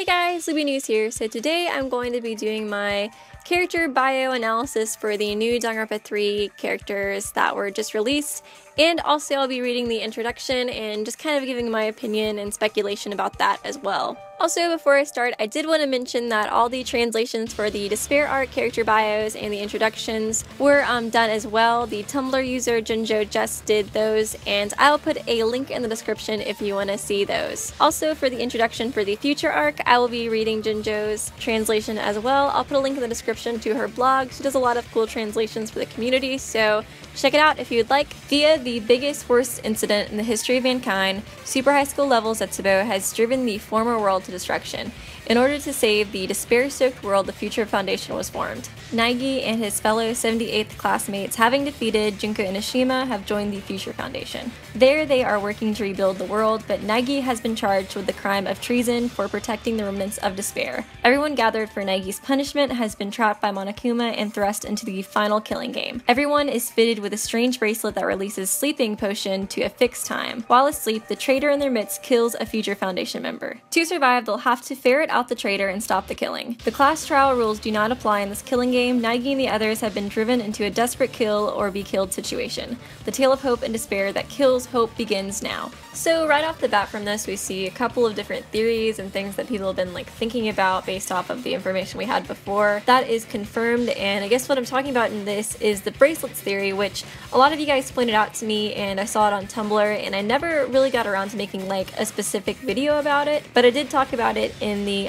Hey guys, Luby News here. So today I'm going to be doing my character bio analysis for the new Danganronpa 3 characters that were just released, and also I'll be reading the introduction and just kind of giving my opinion and speculation about that as well. Also, before I start, I did want to mention that all the translations for the Despair Arc character bios and the introductions were done as well. The Tumblr user Jinjo just did those, and I'll put a link in the description if you want to see those. Also, for the introduction for the Future Arc, I will be reading Jinjo's translation as well. I'll put a link in the description to her blog. She does a lot of cool translations for the community, so check it out if you'd like. Via the biggest, worst incident in the history of mankind, super high school level Zetsubo has driven the former world to destruction. In order to save the despair-soaked world, the Future Foundation was formed. Naegi and his fellow 78th classmates, having defeated Junko Enoshima, have joined the Future Foundation. There they are working to rebuild the world, but Naegi has been charged with the crime of treason for protecting the remnants of despair. Everyone gathered for Naegi's punishment has been trapped by Monokuma and thrust into the final killing game. Everyone is fitted with a strange bracelet that releases sleeping potion to a fixed time. While asleep, the traitor in their midst kills a Future Foundation member. To survive, they'll have to ferret out the traitor and stop the killing. The class trial rules do not apply in this killing game. Naegi and the others have been driven into a desperate kill or be killed situation. The tale of hope and despair that kills hope begins now. So right off the bat from this, we see a couple of different theories and things that people have been like thinking about based off of the information we had before. That is confirmed, and I guess what I'm talking about in this is the bracelets theory, which a lot of you guys pointed out to me, and I saw it on Tumblr, and I never really got around to making like a specific video about it, but I did talk about it in the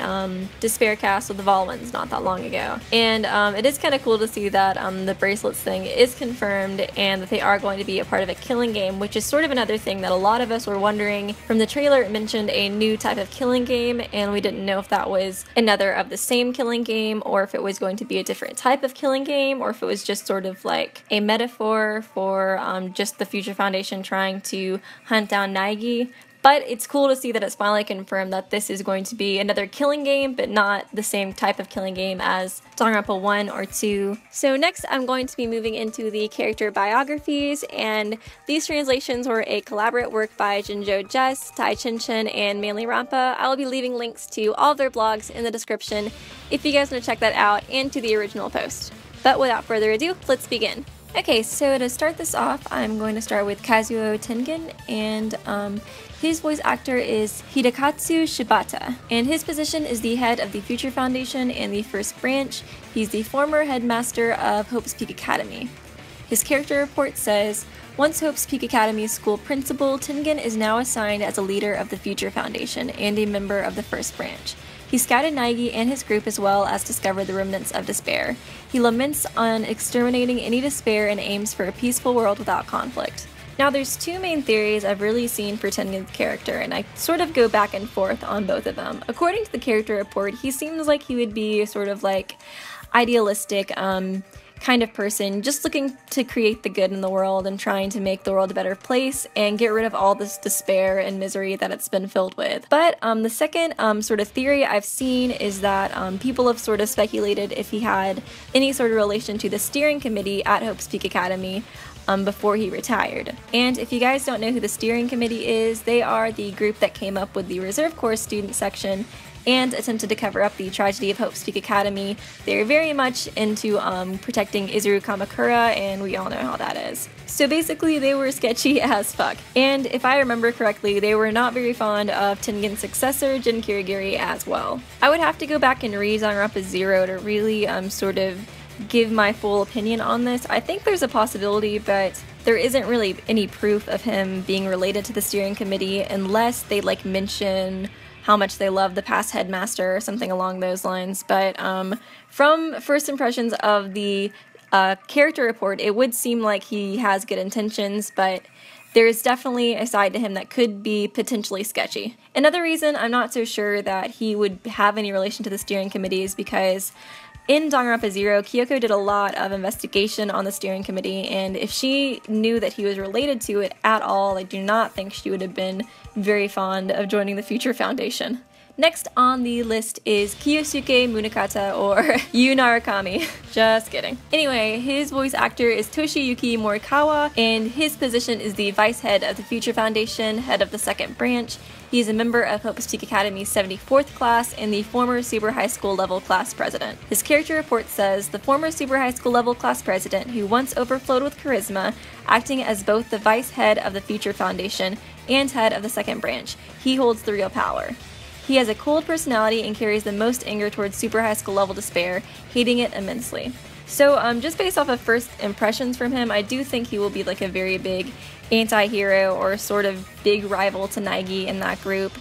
Despair cast with the Valwinz not that long ago. And it is kind of cool to see that the bracelets thing is confirmed and that they are going to be a part of a killing game, which is sort of another thing that a lot of us were wondering. From the trailer, it mentioned a new type of killing game, and we didn't know if that was another of the same killing game, or if it was going to be a different type of killing game, or if it was just sort of like a metaphor for just the Future Foundation trying to hunt down Naegi. But it's cool to see that it's finally confirmed that this is going to be another killing game, but not the same type of killing game as Danganronpa 1 or 2. So next I'm going to be moving into the character biographies, and these translations were a collaborative work by Jinjo Jess, Taichinchin, and Danganronpa. I will be leaving links to all of their blogs in the description if you guys want to check that out, and to the original post. But without further ado, let's begin. Okay, so to start this off, I'm going to start with Kazuo Tengan, and his voice actor is Hidekatsu Shibata, and his position is the head of the Future Foundation and the First Branch. He's the former headmaster of Hope's Peak Academy. His character report says, once Hope's Peak Academy's school principal, Tengan is now assigned as a leader of the Future Foundation and a member of the First Branch. He scouted Naegi and his group as well as discovered the remnants of despair. He laments on exterminating any despair and aims for a peaceful world without conflict. Now there's two main theories I've really seen for Tengan's character, and I sort of go back and forth on both of them. According to the character report, he seems like he would be sort of like idealistic, kind of person, just looking to create the good in the world and trying to make the world a better place and get rid of all this despair and misery that it's been filled with. But the second sort of theory I've seen is that people have sort of speculated if he had any sort of relation to the steering committee at Hope's Peak Academy before he retired. And if you guys don't know who the steering committee is, they are the group that came up with the reserve corps student section and attempted to cover up the tragedy of Hope's Peak Academy. They're very much into protecting Izuru Kamakura, and we all know how that is. So basically, they were sketchy as fuck. And if I remember correctly, they were not very fond of Tengan's successor, Jin Kirigiri, as well. I would have to go back and read Danganronpa Zero to really sort of give my full opinion on this. I think there's a possibility, but there isn't really any proof of him being related to the steering committee unless they like mention how much they love the past headmaster or something along those lines. But from first impressions of the character report, it would seem like he has good intentions, but there is definitely a side to him that could be potentially sketchy. Another reason I'm not so sure that he would have any relation to the steering committee is because in Danganronpa Zero, Kyoko did a lot of investigation on the steering committee, and if she knew that he was related to it at all, I do not think she would have been very fond of joining the Future Foundation. Next on the list is Kiyosuke Munakata, or Yu Narukami. Just kidding. Anyway, his voice actor is Toshiyuki Morikawa, and his position is the vice head of the Future Foundation, head of the second branch. He is a member of Hope's Peak Academy's 74th class and the former Super High School level class president. His character report says, the former Super High School level class president who once overflowed with charisma, acting as both the vice head of the Future Foundation and head of the second branch. He holds the real power. He has a cold personality and carries the most anger towards Super High School level Despair, hating it immensely. So just based off of first impressions from him, I do think he will be like a very big anti-hero or sort of big rival to Naegi in that group.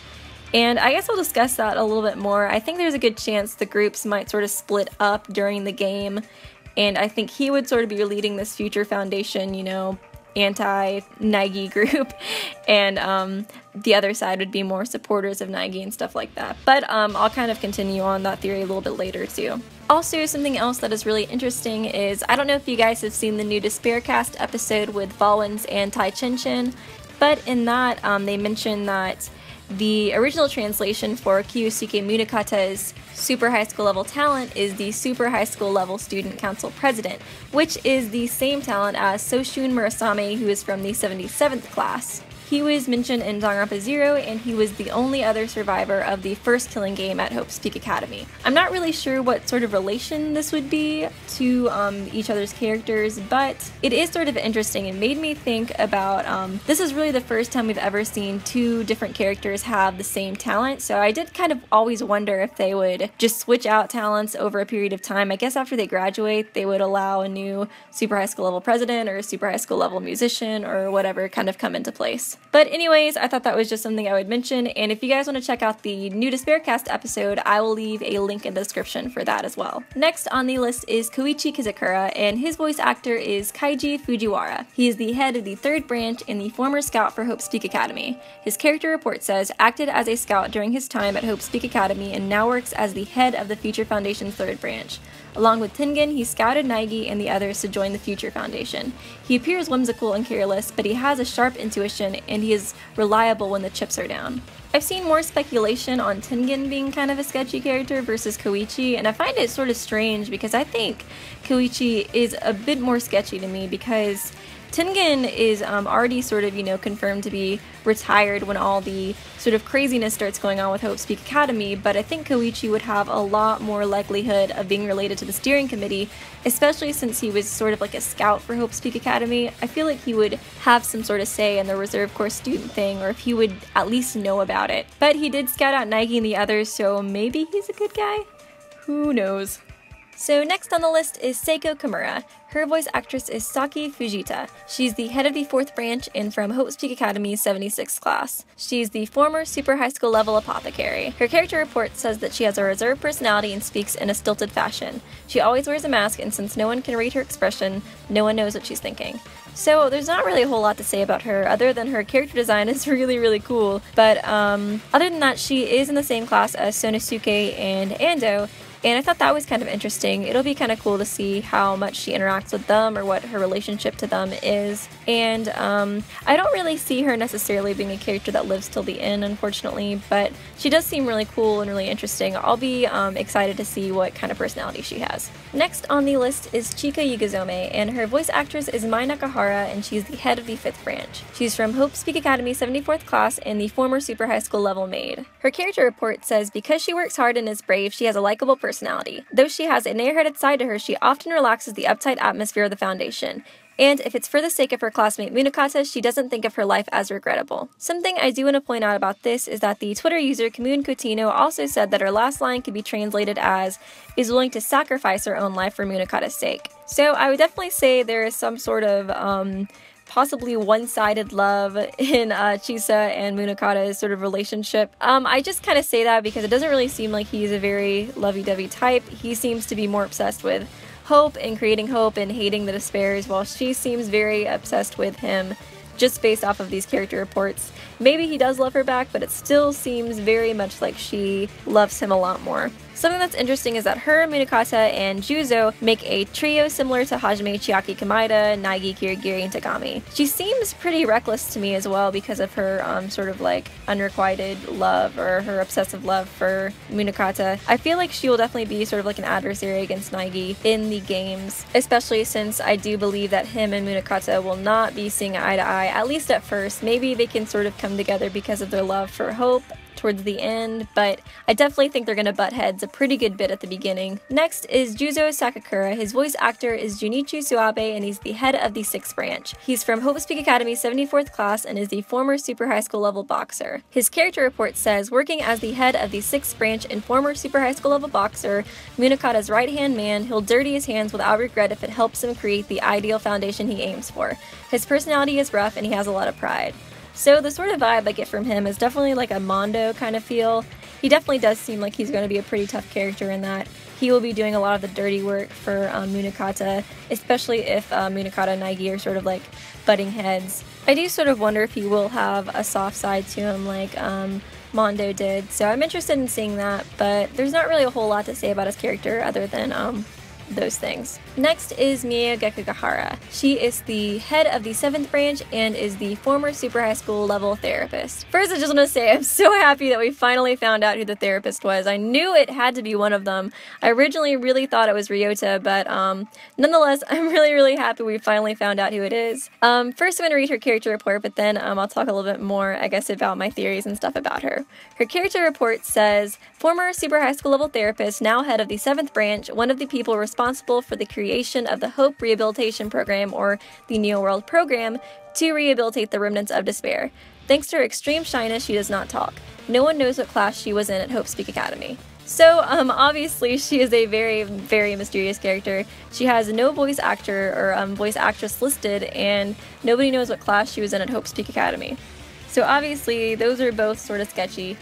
And I guess I'll discuss that a little bit more. I think there's a good chance the groups might sort of split up during the game, and I think he would sort of be leading this Future Foundation, you know, anti-Naegi group, and the other side would be more supporters of Naegi and stuff like that. But I'll kind of continue on that theory a little bit later too. Also, something else that is really interesting is, I don't know if you guys have seen the new Despair Cast episode with Valwinz and Taichinchin, but in that they mentioned that the original translation for Kiyosuke Munakata's Super High School level talent is the Super High School level Student Council President, which is the same talent as Soshun Murasame, who is from the 77th class. He was mentioned in Danganronpa 0, and he was the only other survivor of the first killing game at Hope's Peak Academy. I'm not really sure what sort of relation this would be to each other's characters, but it is sort of interesting. It made me think about, this is really the first time we've ever seen two different characters have the same talent, so I did kind of always wonder if they would just switch out talents over a period of time. I guess after they graduate, they would allow a new Super High School level president or Super High School level musician or whatever kind of come into place. But anyways, I thought that was just something I would mention, and if you guys want to check out the new Despaircast episode, I will leave a link in the description for that as well. Next on the list is Koichi Kizakura, and his voice actor is Kaiji Fujiwara. He is the head of the third branch and the former scout for Hope's Peak Academy. His character report says, acted as a scout during his time at Hope's Peak Academy and now works as the head of the Future Foundation's third branch. Along with Tengan, he scouted Naegi and the others to join the Future Foundation. He appears whimsical and careless, but he has a sharp intuition and he is reliable when the chips are down. I've seen more speculation on Tengan being kind of a sketchy character versus Koichi, and I find it sort of strange because I think Koichi is a bit more sketchy to me, because Tengan is already sort of, you know, confirmed to be retired when all the sort of craziness starts going on with Hope's Peak Academy, but I think Koichi would have a lot more likelihood of being related to the steering committee, especially since he was sort of like a scout for Hope's Peak Academy. I feel like he would have some sort of say in the reserve course student thing, or if he would at least know about it. But he did scout out Naegi and the others, so maybe he's a good guy? Who knows? So next on the list is Seiko Kimura. Her voice actress is Saki Fujita. She's the head of the 4th branch and from Hope's Peak Academy's 76th class. She's the former Super High School level apothecary. Her character report says that she has a reserved personality and speaks in a stilted fashion. She always wears a mask, and since no one can read her expression, no one knows what she's thinking. So there's not really a whole lot to say about her other than her character design is really, really cool. But other than that, she is in the same class as Sonosuke and Ando, and I thought that was kind of interesting. It'll be kind of cool to see how much she interacts with them or what her relationship to them is. And I don't really see her necessarily being a character that lives till the end, unfortunately, but she does seem really cool and really interesting. I'll be excited to see what kind of personality she has. Next on the list is Chika Yugizome, and her voice actress is Mai Nakahara, and she's the head of the 5th branch. She's from Hope's Peak Academy 74th class and the former Super High School level maid. Her character report says, because she works hard and is brave, she has a likable personality. Though she has an airheaded side to her, she often relaxes the uptight atmosphere of the Foundation. And if it's for the sake of her classmate Munakata, she doesn't think of her life as regrettable. Something I do want to point out about this is that the Twitter user Kamun Coutinho also said that her last line could be translated as, is willing to sacrifice her own life for Munakata's sake. So I would definitely say there is some sort of possibly one-sided love in Chisa and Munakata's sort of relationship. I just kind of say that because it doesn't really seem like he's a very lovey-dovey type. He seems to be more obsessed with hope and creating hope and hating the despairs, while she seems very obsessed with him just based off of these character reports. Maybe he does love her back, but it still seems very much like she loves him a lot more. Something that's interesting is that her, Munakata, and Juzo make a trio similar to Hajime, Chiaki, Kamida, Naegi, Kirigiri, and Togami. She seems pretty reckless to me as well because of her sort of like unrequited love or her obsessive love for Munakata. I feel like she will definitely be sort of like an adversary against Naegi in the games, especially since I do believe that him and Munakata will not be seeing eye to eye, at least at first. Maybe they can sort of come together because of their love for Hope towards the end, but I definitely think they're gonna butt heads a pretty good bit at the beginning. Next is Juzo Sakakura. His voice actor is Junichi Suabe, and he's the head of the 6th branch. He's from Hope's Peak Academy 74th class and is the former super high school level boxer. His character report says, working as the head of the 6th branch and former super high school level boxer, Munakata's right-hand man, he'll dirty his hands without regret if it helps him create the ideal foundation he aims for. His personality is rough and he has a lot of pride. So the sort of vibe I get from him is definitely like a Mondo kind of feel. He definitely does seem like he's going to be a pretty tough character in that. He will be doing a lot of the dirty work for Munakata, especially if Munakata and Naegi are sort of like butting heads. I do sort of wonder if he will have a soft side to him like Mondo did, so I'm interested in seeing that, but there's not really a whole lot to say about his character other than those things. Next is Miyu Gekugahara. She is the head of the 7th branch and is the former super high school level therapist. First, I just want to say I'm so happy that we finally found out who the therapist was. I knew it had to be one of them. I originally really thought it was Ryota, but nonetheless, I'm really happy we finally found out who it is. First I'm going to read her character report, but then I'll talk a little bit more, I guess, about my theories and stuff about her. Her character report says, former super high school level therapist, now head of the 7th branch, one of the people responsible for the creation of the Hope Rehabilitation Program, or the Neo World Program, to rehabilitate the remnants of despair. Thanks to her extreme shyness, she does not talk. No one knows what class she was in at Hope's Peak Academy. So, obviously, she is a very mysterious character. She has no voice actor or voice actress listed, and nobody knows what class she was in at Hope's Peak Academy. So, obviously, those are both sort of sketchy.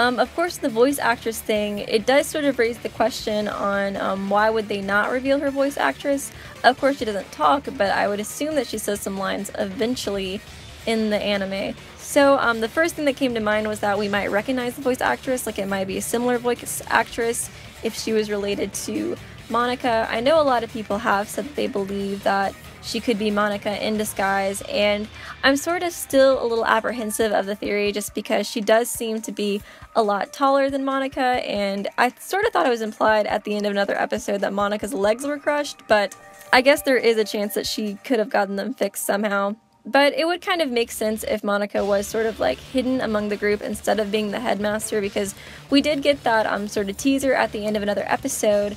Of course, the voice actress thing, it does sort of raise the question on why would they not reveal her voice actress? Of course, she doesn't talk, but I would assume that she says some lines eventually in the anime. So the first thing that came to mind was that we might recognize the voice actress, like it might be a similar voice actress if she was related to Monaca. I know a lot of people have said that they believe that she could be Monaca in disguise, and I'm sort of still a little apprehensive of the theory just because she does seem to be a lot taller than Monaca, and I sort of thought it was implied at the end of another episode that Monaca's legs were crushed, but I guess there is a chance that she could have gotten them fixed somehow. But it would kind of make sense if Monaca was sort of like hidden among the group instead of being the headmaster, because we did get that sort of teaser at the end of another episode.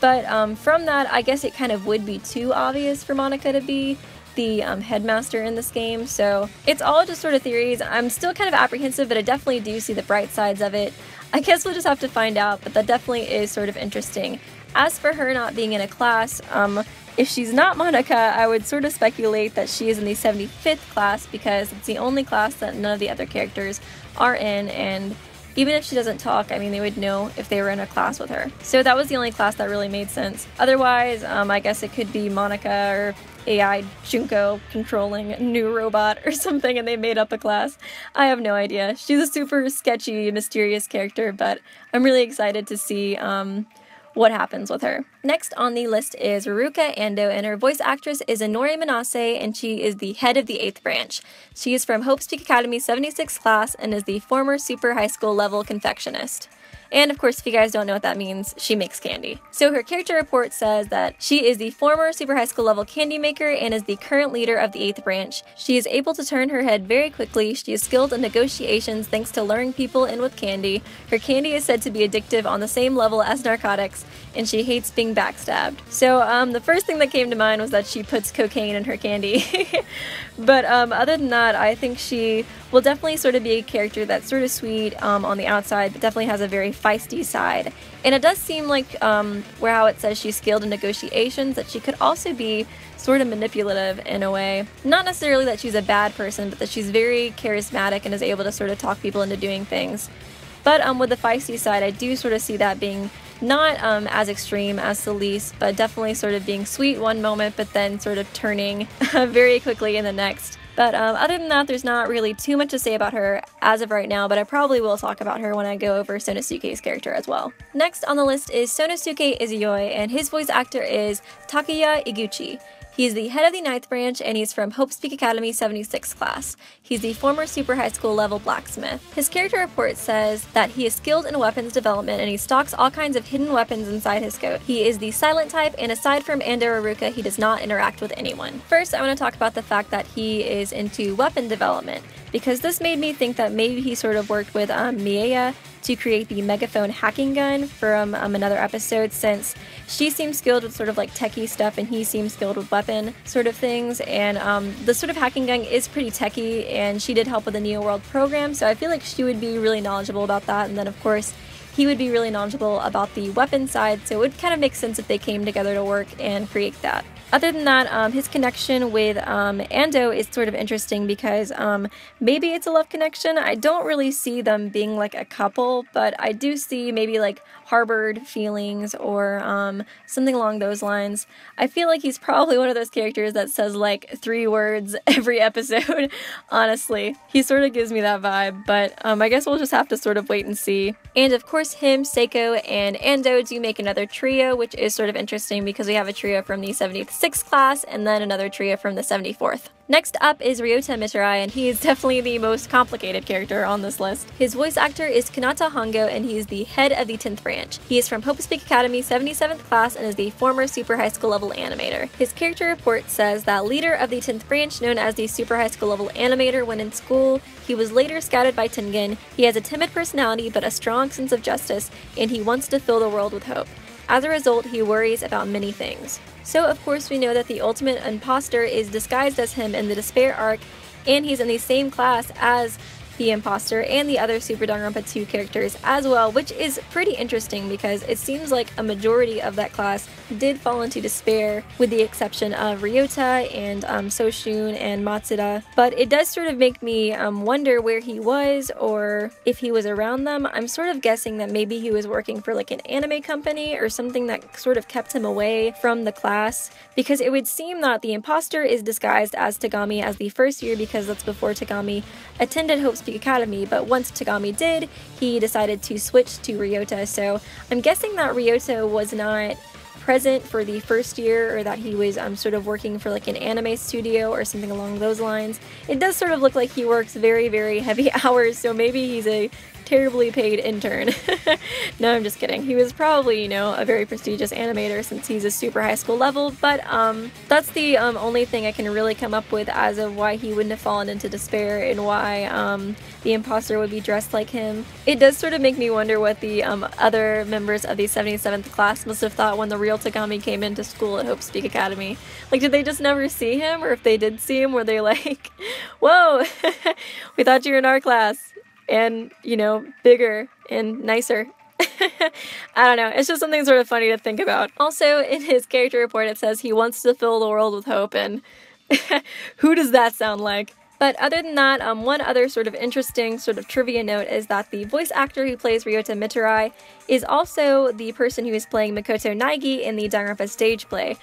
But from that, I guess it kind of would be too obvious for Monaca to be the headmaster in this game. So it's all just sort of theories. I'm still kind of apprehensive, but I definitely do see the bright sides of it. I guess we'll just have to find out, but that definitely is sort of interesting. As for her not being in a class, if she's not Monaca, I would sort of speculate that she is in the 75th class because it's the only class that none of the other characters are in, and even if she doesn't talk, I mean, they would know if they were in a class with her. So that was the only class that really made sense. Otherwise, I guess it could be Monaca or AI Junko controlling a new robot or something and they made up a class. I have no idea. She's a super sketchy, mysterious character, but I'm really excited to see what happens with her. Next on the list is Ruruka Ando, and her voice actress is Inori Minase, and she is the head of the 8th branch. She is from Hope's Peak Academy 76 class and is the former super high school level confectionist. And of course, if you guys don't know what that means, she makes candy. So her character report says that she is the former super high school level candy maker and is the current leader of the 8th branch. She is able to turn her head very quickly. She is skilled in negotiations thanks to luring people in with candy. Her candy is said to be addictive on the same level as narcotics, and she hates being backstabbed. So the first thing that came to mind was that she puts cocaine in her candy. But other than that, I think she will definitely sort of be a character that's sort of sweet on the outside, but definitely has a very feisty side. And it does seem like how it says she's skilled in negotiations, that she could also be sort of manipulative in a way. Not necessarily that she's a bad person, but that she's very charismatic and is able to sort of talk people into doing things. But with the feisty side, I do sort of see that being not as extreme as Celise, but definitely sort of being sweet one moment, but then sort of turning very quickly in the next. But other than that, there's not really too much to say about her as of right now, but I probably will talk about her when I go over Sonosuke's character as well. Next on the list is Sonosuke Izuyoi, and his voice actor is Takuya Iguchi. He is the head of the 9th branch, and he's from Hope's Peak Academy 76 class. He's the former super high school level blacksmith. His character report says that he is skilled in weapons development, and he stocks all kinds of hidden weapons inside his coat. He is the silent type, and aside from Ando Aruka, he does not interact with anyone. First, I want to talk about the fact that he is into weapon development, because this made me think that maybe he sort of worked with Miea to create the megaphone hacking gun from another episode, since she seems skilled with sort of like techie stuff and he seems skilled with weapon sort of things, and the sort of hacking gun is pretty techie, and she did help with the Neo World Program, so I feel like she would be really knowledgeable about that, and then of course he would be really knowledgeable about the weapon side, so it would kind of make sense if they came together to work and create that. Other than that, his connection with Ando is sort of interesting because maybe it's a love connection. I don't really see them being like a couple, but I do see maybe like harbored feelings or something along those lines. I feel like he's probably one of those characters that says like 3 words every episode, honestly. He sort of gives me that vibe, but I guess we'll just have to sort of wait and see. And of course him, Seiko, and Ando do make another trio, which is sort of interesting because we have a trio from the 76th class and then another trio from the 74th. Next up is Ryota Mitarai, and he is definitely the most complicated character on this list. His voice actor is Kanata Hongo, and he is the head of the 10th branch. He is from Hope's Peak Academy 77th class and is the former super high school level animator. His character report says that leader of the 10th branch, known as the super high school level animator when in school, he was later scouted by Tengan. He has a timid personality but a strong sense of justice, and he wants to fill the world with hope. As a result, he worries about many things. So of course we know that the ultimate imposter is disguised as him in the Despair Arc, and he's in the same class as the imposter and the other Super Danganronpa 2 characters as well, which is pretty interesting because it seems like a majority of that class did fall into despair, with the exception of Ryota and Soshun and Matsuda. But it does sort of make me wonder where he was or if he was around them. I'm sort of guessing that maybe he was working for like an anime company or something that sort of kept him away from the class, because it would seem that the imposter is disguised as Togami as the first year, because that's before Togami attended Hope's Peak Academy, but once Togami did, he decided to switch to Ryota, so I'm guessing that Ryota was not present for the first year, or that he was sort of working for like an anime studio or something along those lines. It does sort of look like he works very, very heavy hours, so maybe he's a terribly paid intern. No, I'm just kidding. He was probably, you know, a very prestigious animator since he's a super high school level, but that's the only thing I can really come up with as of why he wouldn't have fallen into despair and why the imposter would be dressed like him. It does sort of make me wonder what the other members of the 77th class must have thought when the real Togami came into school at Hope's Peak Academy. Like, did they just never see him? Or if they did see him, were they like, whoa, we thought you were in our class? And, you know, bigger and nicer. I don't know, it's just something sort of funny to think about. Also, in his character report, it says he wants to fill the world with hope, and who does that sound like? But other than that, one other sort of interesting sort of trivia note is that the voice actor who plays Ryota Mitarai is also the person who is playing Makoto Naegi in the Danganronpa stage play.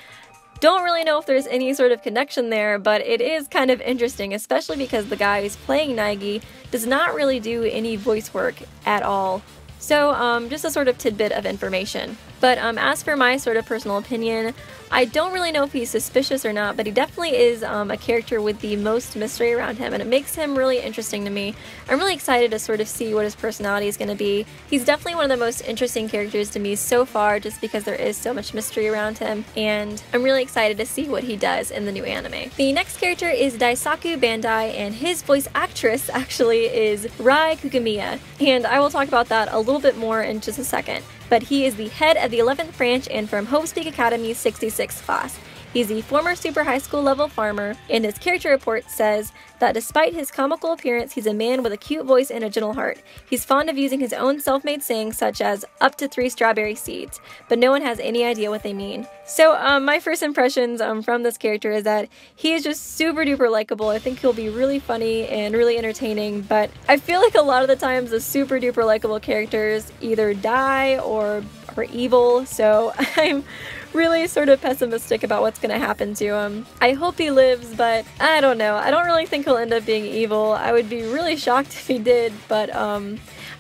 Don't really know if there's any sort of connection there, but it is kind of interesting, especially because the guy who's playing Naegi does not really do any voice work at all. So just a sort of tidbit of information. But as for my sort of personal opinion, I don't really know if he's suspicious or not, but he definitely is a character with the most mystery around him, and it makes him really interesting to me. I'm really excited to sort of see what his personality is going to be. He's definitely one of the most interesting characters to me so far, just because there is so much mystery around him, and I'm really excited to see what he does in the new anime. The next character is Daisaku Bandai, and his voice actress actually is Rai Kugamiya, and I will talk about that a little bit more in just a second. But he is the head of the 11th branch and from Hope's Peak Academy 66th class. He's the former super high school level farmer, and his character report says that despite his comical appearance, he's a man with a cute voice and a gentle heart. He's fond of using his own self-made sayings such as, up to 3 strawberry seeds, but no one has any idea what they mean. So my first impressions from this character is that he is just super duper likable. I think he'll be really funny and really entertaining, but I feel like a lot of the times the super duper likable characters either die or for evil, so I'm really sort of pessimistic about what's gonna happen to him. I hope he lives, but I don't know. I don't really think he'll end up being evil. I would be really shocked if he did, but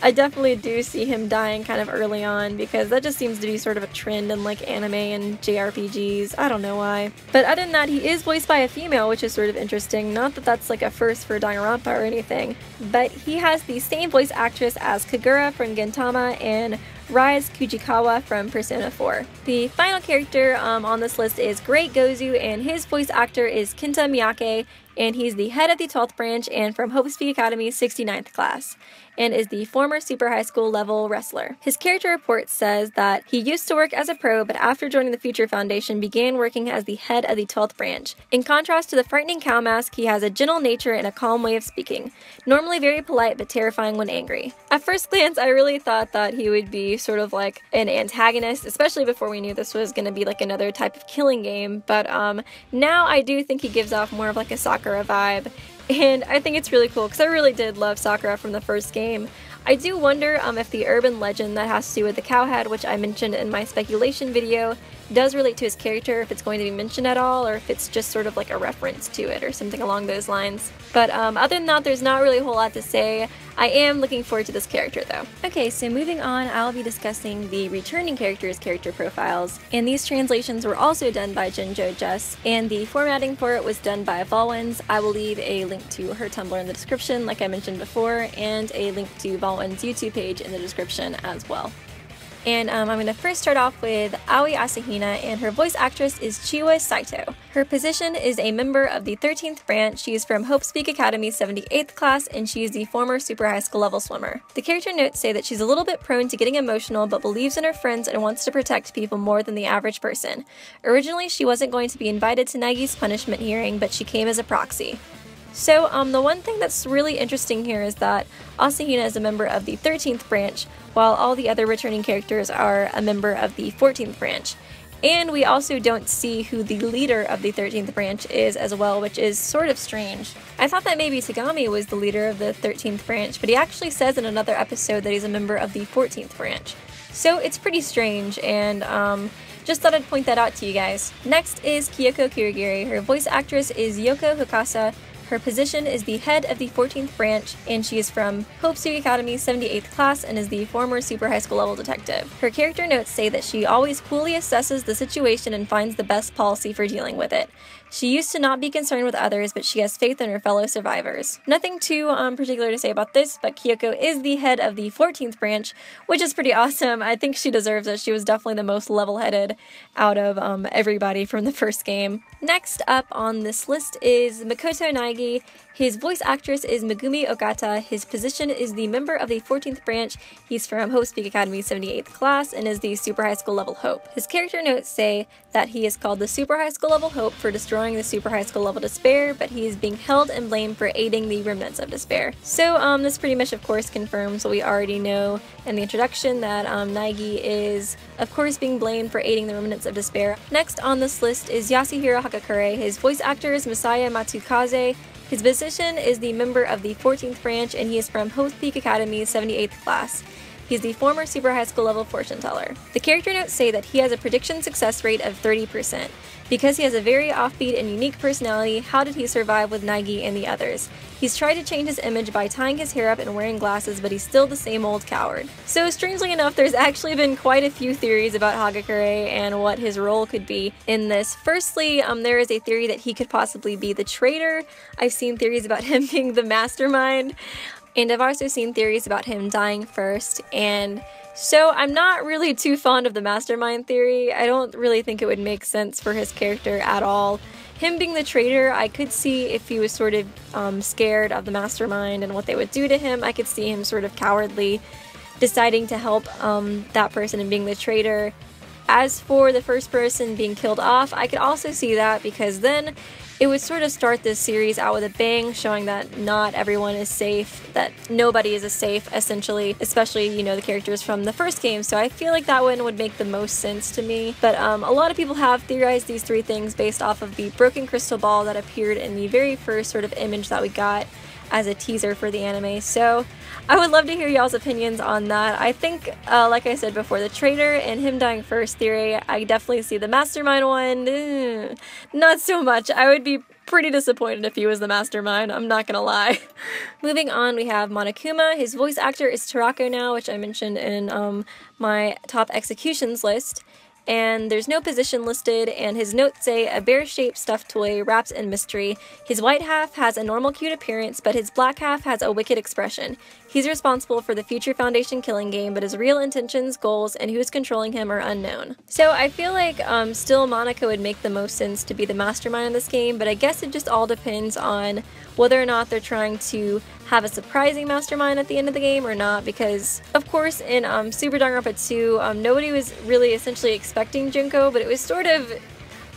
I definitely do see him dying kind of early on because that just seems to be sort of a trend in like anime and JRPGs. I don't know why. But other than that, he is voiced by a female, which is sort of interesting. Not that that's like a first for Danganronpa or anything, but he has the same voice actress as Kagura from Gintama and Rise Kujikawa from Persona 4. The final character on this list is Great Gozu, and his voice actor is Kenta Miyake, and he's the head of the 12th branch and from Hope's Peak Academy 69th class, and is the former super high school level wrestler. His character report says that he used to work as a pro, but after joining the Future Foundation began working as the head of the 12th branch. In contrast to the frightening cow mask, he has a gentle nature and a calm way of speaking, normally very polite but terrifying when angry. At first glance, I really thought that he would be sort of like an antagonist, especially before we knew this was going to be like another type of killing game, but now I do think he gives off more of like a Sakura vibe. And I think it's really cool because I really did love Sakura from the first game. I do wonder if the urban legend that has to do with the cowhead, which I mentioned in my speculation video, does relate to his character, if it's going to be mentioned at all, or if it's just sort of like a reference to it or something along those lines. But other than that, there's not really a whole lot to say. I am looking forward to this character though. Okay, so moving on, I'll be discussing the returning characters' character profiles, and these translations were also done by Jinjo Jess, and the formatting for it was done by Valwinz. I will leave a link to her Tumblr in the description, like I mentioned before, and a link to Valwinz's YouTube page in the description as well. And I'm going to first start off with Aoi Asahina, and her voice actress is Chiwa Saito. Her position is a member of the 13th branch. She is from Hope's Peak Academy 78th class, and she is the former super high school level swimmer. The character notes say that she's a little bit prone to getting emotional, but believes in her friends and wants to protect people more than the average person. Originally, she wasn't going to be invited to Naegi's punishment hearing, but she came as a proxy. So the one thing that's really interesting here is that Asahina is a member of the 13th branch, while all the other returning characters are a member of the 14th branch. And we also don't see who the leader of the 13th branch is as well, which is sort of strange. I thought that maybe Togami was the leader of the 13th branch, but he actually says in another episode that he's a member of the 14th branch. So it's pretty strange, and just thought I'd point that out to you guys. Next is Kyoko Kirigiri. Her voice actress is Yoko Hukasa. Her position is the head of the 14th branch, and she is from Hope's Peak Academy 78th class and is the former super high school level detective. Her character notes say that she always coolly assesses the situation and finds the best policy for dealing with it. She used to not be concerned with others, but she has faith in her fellow survivors. Nothing too particular to say about this, but Kyoko is the head of the 14th branch, which is pretty awesome. I think she deserves it. She was definitely the most level-headed out of everybody from the first game. Next up on this list is Makoto Naegi. His voice actress is Megumi Ogata. His position is the member of the 14th branch. He's from Hope's Peak Academy 78th class and is the super high school level Hope. His character notes say that he is called the super high school level Hope for destroying the super high school level Despair, but he is being held and blamed for aiding the remnants of Despair. So this pretty much of course confirms what we already know in the introduction, that Naegi is of course being blamed for aiding the remnants of Despair. Next on this list is Yasuhiro Hagakure. His voice actor is Masaya Matsukaze. His position is the member of the 14th branch, and he is from Hope's Peak Academy 78th class. He's the former super high school level fortune teller. The character notes say that he has a prediction success rate of 30%. Because he has a very offbeat and unique personality, how did he survive with Naegi and the others? He's tried to change his image by tying his hair up and wearing glasses, but he's still the same old coward. So strangely enough, there's actually been quite a few theories about Hagakure and what his role could be in this. Firstly, there is a theory that he could possibly be the traitor. I've seen theories about him being the mastermind, and I've also seen theories about him dying first, and so I'm not really too fond of the mastermind theory. I don't really think it would make sense for his character at all. Him being the traitor, I could see if he was sort of scared of the mastermind and what they would do to him. I could see him sort of cowardly deciding to help that person and being the traitor. As for the first person being killed off, I could also see that, because then it would sort of start this series out with a bang, showing that not everyone is safe, that nobody is as safe, essentially, especially, you know, the characters from the first game. So I feel like that one would make the most sense to me. But a lot of people have theorized these three things based off of the broken crystal ball that appeared in the very first sort of image that we got as a teaser for the anime, so I would love to hear y'all's opinions on that. I think, like I said before, the traitor and him dying first theory, I definitely see the mastermind one. Not so much. I would be pretty disappointed if he was the mastermind, I'm not gonna lie. Moving on, we have Monokuma. His voice actor is Tarako now, which I mentioned in my top executions list. And there's no position listed, and his notes say, a bear-shaped stuffed toy wrapped in mystery. His white half has a normal cute appearance, but his black half has a wicked expression. He's responsible for the Future Foundation killing game, but his real intentions, goals, and who's controlling him are unknown. So I feel like still Monaca would make the most sense to be the mastermind of this game, but I guess it just all depends on whether or not they're trying to have a surprising mastermind at the end of the game or not, because of course in Super Danganronpa 2, nobody was really essentially expecting Junko, but it was sort of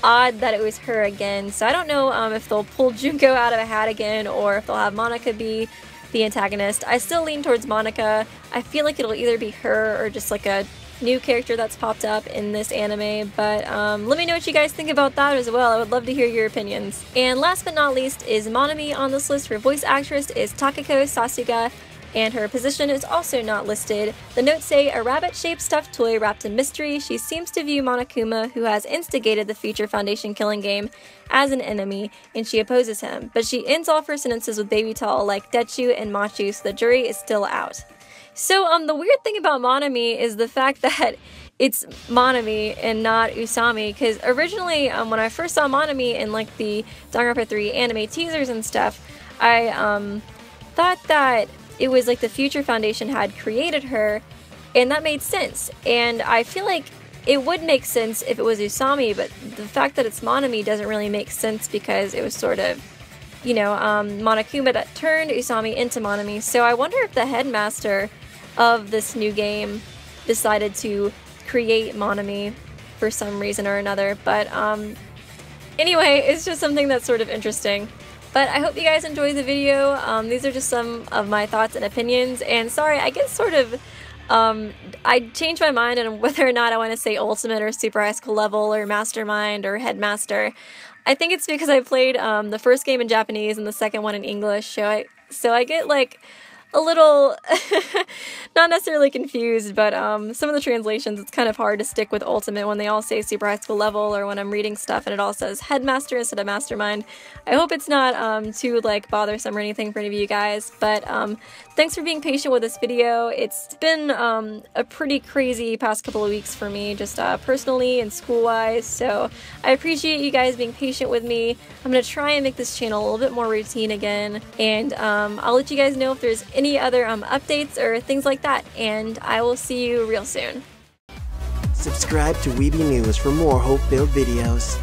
odd that it was her again, so I don't know if they'll pull Junko out of a hat again or if they'll have Monaca be the antagonist. I still lean towards Monaca. I feel like it'll either be her or just like a new character that's popped up in this anime, but let me know what you guys think about that as well. I would love to hear your opinions. And last but not least is Monomi on this list. Her voice actress is Takako Sasuga, and her position is also not listed. The notes say, a rabbit-shaped stuffed toy wrapped in mystery. She seems to view Monokuma, who has instigated the Future Foundation killing game, as an enemy, and she opposes him. But she ends off her sentences with baby towel like Dechu and Machu, so the jury is still out. So, the weird thing about Monomi is the fact that it's Monomi and not Usami, because originally, when I first saw Monomi in, like, the Danganronpa 3 anime teasers and stuff, I, thought that it was, like, the Future Foundation had created her, and that made sense, and I feel like it would make sense if it was Usami, but the fact that it's Monomi doesn't really make sense because it was sort of, you know, Monokuma that turned Usami into Monomi, so I wonder if the headmaster of this new game decided to create Monomi for some reason or another, but anyway, it's just something that's sort of interesting. But I hope you guys enjoyed the video. These are just some of my thoughts and opinions, and sorry, I get sort of I changed my mind on whether or not I want to say ultimate or super high school level or mastermind or headmaster. I think it's because I played the first game in Japanese and the second one in English, so I get like a little not necessarily confused, but some of the translations, it's kind of hard to stick with ultimate when they all say super high school level, or when I'm reading stuff and it all says headmaster instead of mastermind. I hope it's not too like bothersome or anything for any of you guys, but thanks for being patient with this video. It's been a pretty crazy past couple of weeks for me, just personally and school wise, so I appreciate you guys being patient with me. I'm gonna try and make this channel a little bit more routine again, and I'll let you guys know if there's any other updates or things like that, and I will see you real soon. Subscribe to Weeby News for more hope-filled videos.